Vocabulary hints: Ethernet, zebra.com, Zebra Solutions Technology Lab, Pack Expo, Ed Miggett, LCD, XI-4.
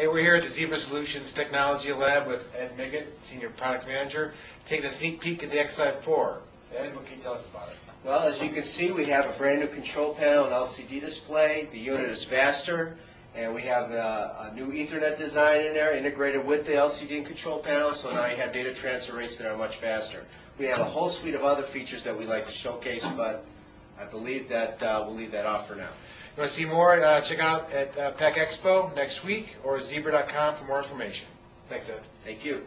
Hey, we're here at the Zebra Solutions Technology Lab with Ed Miggett, Senior Product Manager, taking a sneak peek at the XI-4. Ed, what can you tell us about it? Well, as you can see, we have a brand new control panel and LCD display. The unit is faster, and we have a new Ethernet design in there integrated with the LCD and control panel, so now you have data transfer rates that are much faster. We have a whole suite of other features that we like to showcase, but I believe that we'll leave that off for now. If you want to see more, check out at Pack Expo next week or zebra.com for more information. Thanks, Ed. Thank you.